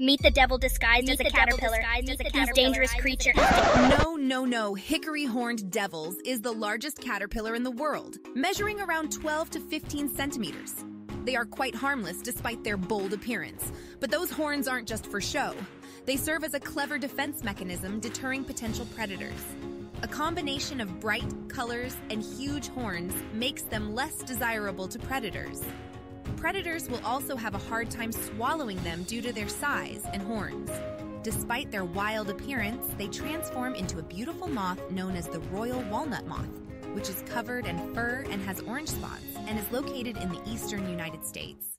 Meet the devil disguised as a caterpillar. This dangerous creature. No, no, no. Hickory Horned Devils is the largest caterpillar in the world, measuring around 12 to 15 centimeters. They are quite harmless despite their bold appearance. But those horns aren't just for show. They serve as a clever defense mechanism deterring potential predators. A combination of bright colors and huge horns makes them less desirable to predators. Predators will also have a hard time swallowing them due to their size and horns. Despite their wild appearance, they transform into a beautiful moth known as the Royal Walnut Moth, which is covered in fur and has orange spots and is located in the eastern United States.